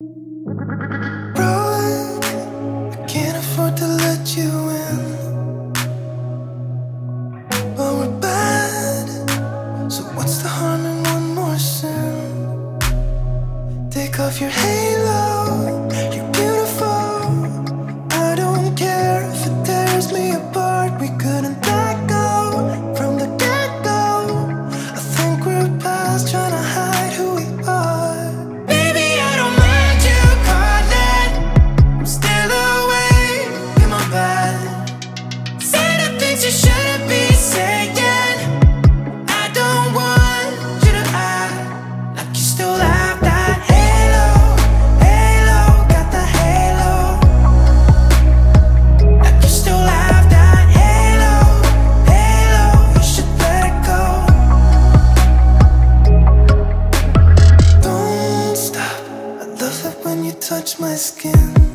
Rowan, I can't afford to let you in, but we're bad, so what's the harm in one more sin? Take off your halo, you're beautiful. I don't care if it tears me apart. We couldn't let go from the get-go. I think we're past trying to hide who we are. Touch my skin.